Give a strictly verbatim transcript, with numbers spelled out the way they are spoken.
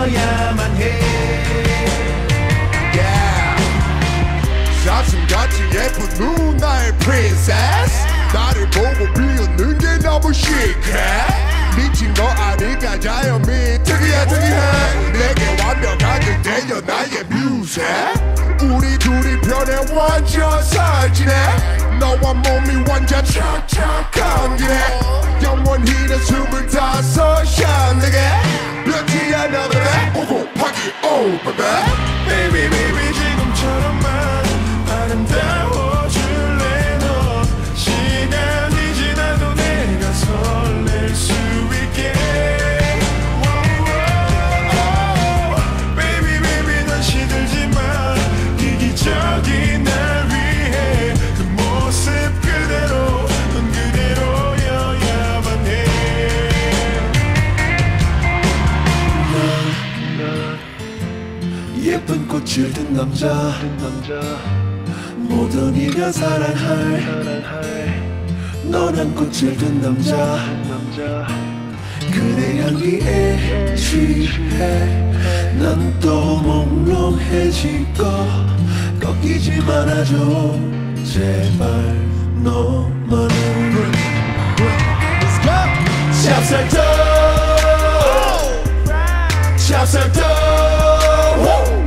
먹어야만 해. Yeah. 사슴같이 예쁜 누나의 princess. Yeah. 나를 보고 비웃는 게 너무 시크해. Yeah. 미친 거 아니까 자연미 특이해 특이해. 내게 완벽하게 들려 나의 뮤직. 우리 둘이 변해 완전 살지네. 너와 몸이 완전 착착 감기네. 영원히 내 스물다섯 샷내게 변치 않아 baby 오고파기 오 baby baby baby 지금처럼만 아름다워줄래. 너 시간이 지나도 내가 설렐 수 있게. oh, oh, baby baby 난 시들지마. 기기적인 날 위해 그 모습 그대로 넌 그대로 예쁜 꽃을 든 남자, 모든 이가 사랑할 너란 꽃을 든 남자. 그대 향기에 취해 난 또 몽롱해질거. 꺾이지 말아줘 제발 너만으로. 찹쌀떡 찹쌀떡